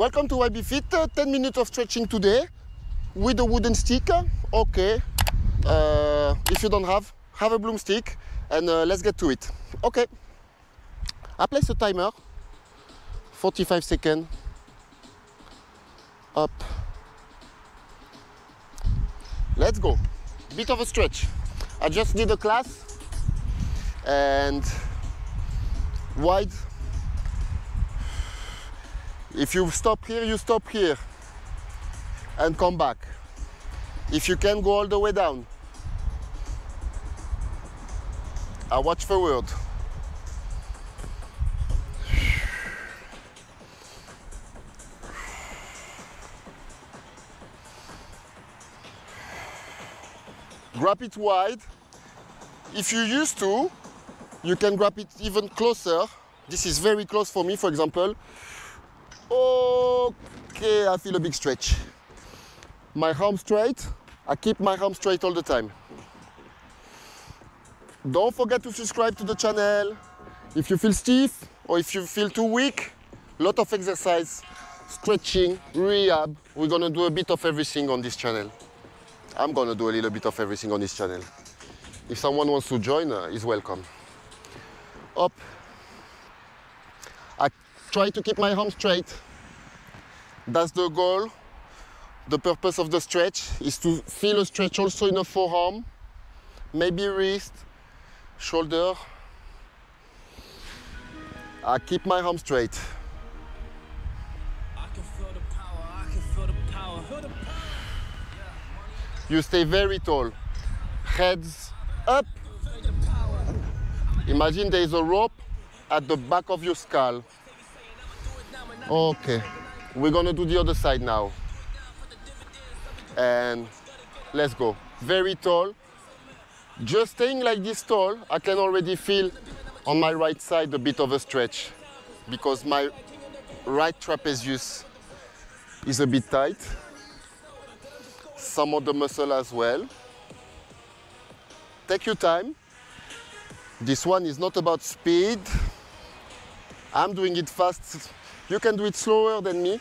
Welcome to YBFit, 10 minutes of stretching today with a wooden stick. Okay, if you don't have a broomstick, and let's get to it. Okay, I place a timer, 45 seconds, up, let's go. Bit of a stretch. I just did a class and wide. If you stop here, you stop here and come back. If you can, go all the way down. I watch forward. Grab it wide. If you used to, you can grab it even closer. This is very close for me, for example. Okay, I feel a big stretch. My arm straight. I keep my arm straight all the time. Don't forget to subscribe to the channel. If you feel stiff or if you feel too weak, lot of exercise, stretching, rehab. We're gonna do a bit of everything on this channel. I'm gonna do a little bit of everything on this channel. If someone wants to join, is welcome. Up. Try to keep my arm straight. That's the goal. The purpose of the stretch is to feel a stretch also in the forearm, maybe wrist, shoulder. I keep my arm straight. You stay very tall. Heads up. Imagine there is a rope at the back of your skull. Okay, we're gonna do the other side now. And let's go. Very tall. Just staying like this tall, I can already feel on my right side a bit of a stretch because my right trapezius is a bit tight. Some of the muscle as well. Take your time. This one is not about speed. I'm doing it fast. You can do it slower than me.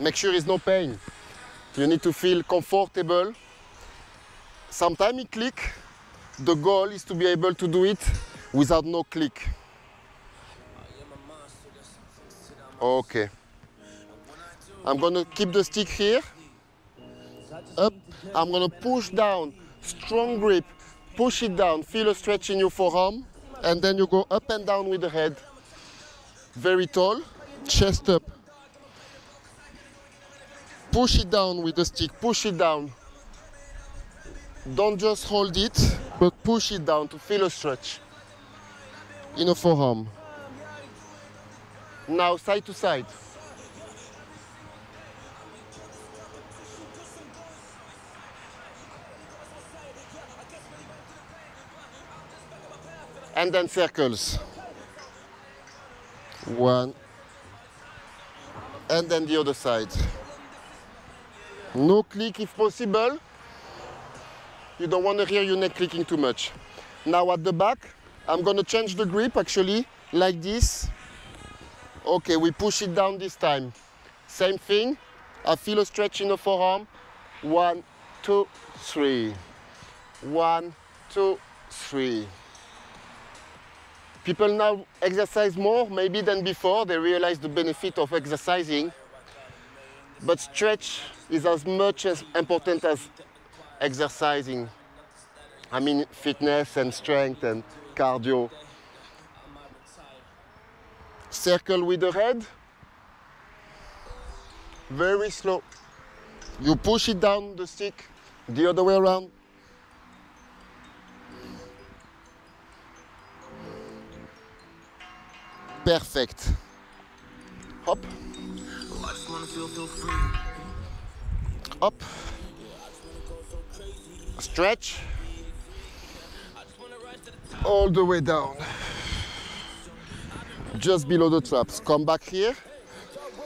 Make sure it's no pain. You need to feel comfortable. Sometimes it click. The goal is to be able to do it without no click. Okay. I'm gonna keep the stick here. Up. I'm gonna push down. Strong grip. Push it down. Feel a stretch in your forearm. And then you go up and down with the head. Very tall, chest up. Push it down with the stick, push it down. Don't just hold it, but push it down to feel a stretch in a forearm. Now side to side. And then circles. One. And then the other side. No click if possible. You don't want to hear your neck clicking too much. Now at the back, I'm going to change the grip actually, like this. Okay, we push it down this time. Same thing. I feel a stretch in the forearm. One, two, three. One, two, three. People now exercise more, maybe than before. They realize the benefit of exercising. But stretch is as much as important as exercising. I mean, fitness and strength and cardio. Circle with the head. Very slow. You push it down the stick, the other way around. Perfect. Hop. Hop. Stretch. All the way down. Just below the traps. Come back here.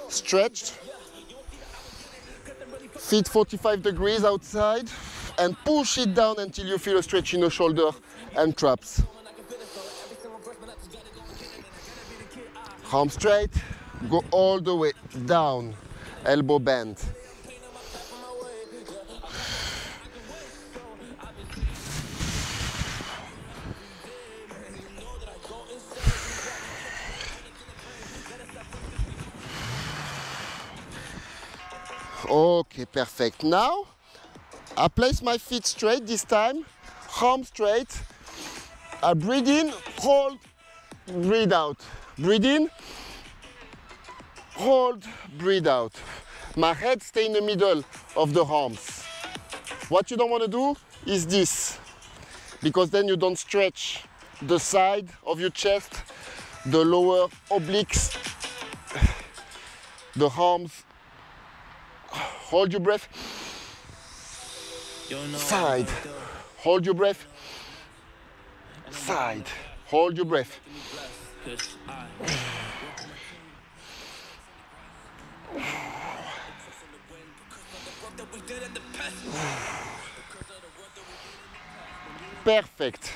Stretch. Feet 45 degrees outside. And push it down until you feel a stretch in the shoulder and traps. Arm straight, go all the way down, elbow bend. Okay, perfect. Now, I place my feet straight this time, arm straight. I breathe in, hold, breathe out. Breathe in, hold, breathe out. My head stay in the middle of the arms. What you don't want to do is this, because then you don't stretch the side of your chest, the lower obliques, the arms. Hold your breath. Side. Hold your breath. Side. Hold your breath. Perfect.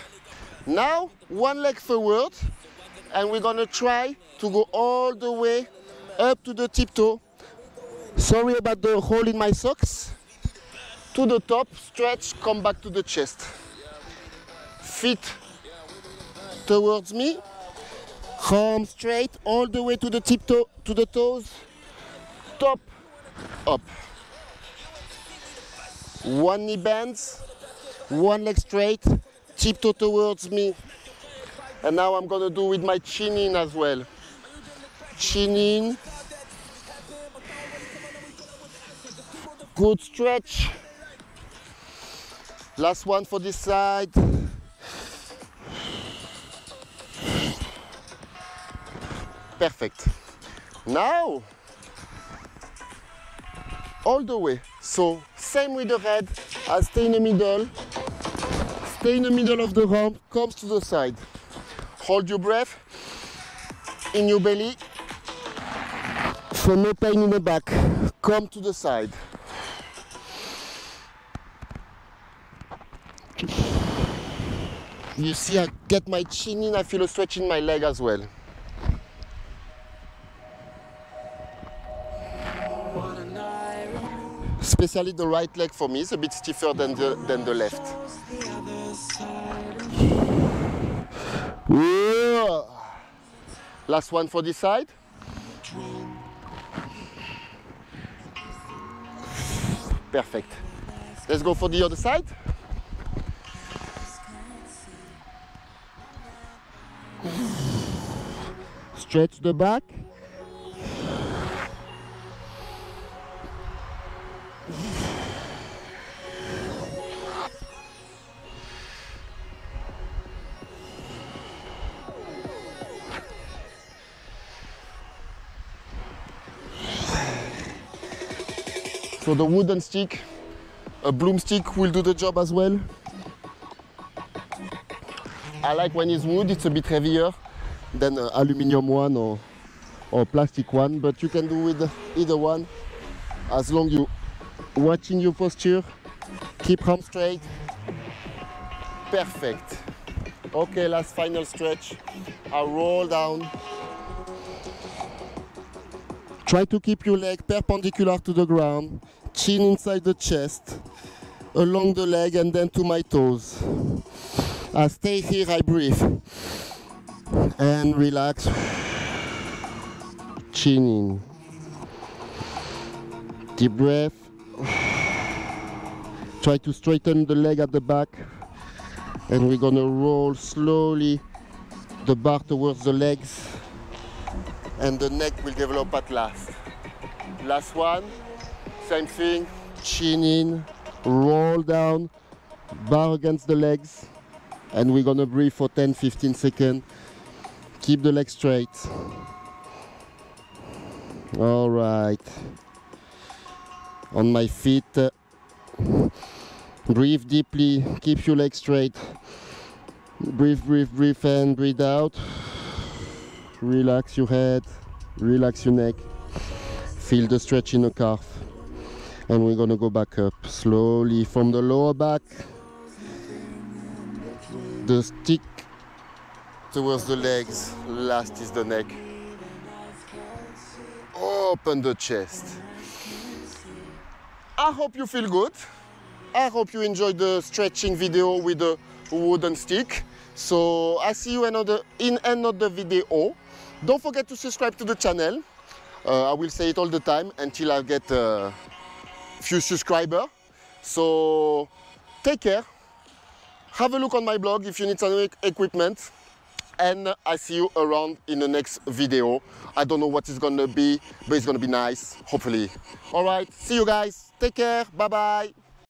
Now, one leg forward, and we're gonna try to go all the way up to the tiptoe. Sorry about the hole in my socks. To the top, stretch, come back to the chest. Feet towards me. Arm straight, all the way to the tiptoe, to the toes. Top, up. One knee bends, one leg straight, tiptoe towards me. And now I'm gonna do with my chin in as well. Chin in. Good stretch. Last one for this side. Perfect. Now, all the way. So, same with the head. I stay in the middle. Stay in the middle of the arm. Comes to the side. Hold your breath in your belly. So no pain in the back. Come to the side. You see, I get my chin in, I feel a stretch in my leg as well. Especially the right leg for me is a bit stiffer than the left. Whoa. Last one for this side. Perfect. Let's go for the other side. Stretch the back. So the wooden stick, a broomstick will do the job as well. I like when it's wood, it's a bit heavier than an aluminium one or plastic one, but you can do with either one as long as you're watching your posture, keep arms straight. Perfect. Okay, last final stretch. I roll down. Try to keep your leg perpendicular to the ground, chin inside the chest, along the leg and then to my toes. I stay here, I breathe. And relax. Chin in. Deep breath. Try to straighten the leg at the back. And we're gonna roll slowly the bar towards the legs. And the neck will develop at last. Last one, same thing. Chin in, roll down, bar against the legs. And we're gonna breathe for 10-15 seconds. Keep the leg straight. All right. On my feet. Breathe deeply, keep your leg straight. Breathe, breathe, breathe in, breathe out. Relax your head, relax your neck. Feel the stretch in the calf. And we're gonna go back up slowly from the lower back. The stick towards the legs, last is the neck. open the chest. I hope you feel good. I hope you enjoyed the stretching video with the wooden stick. So I see you in another video. Don't forget to subscribe to the channel. I will say it all the time until I get a few subscribers. So take care. Have a look on my blog if you need some equipment. And I see you around in the next video. I don't know what it's gonna be, but it's gonna be nice, hopefully. All right, see you guys. Take care. Bye-bye.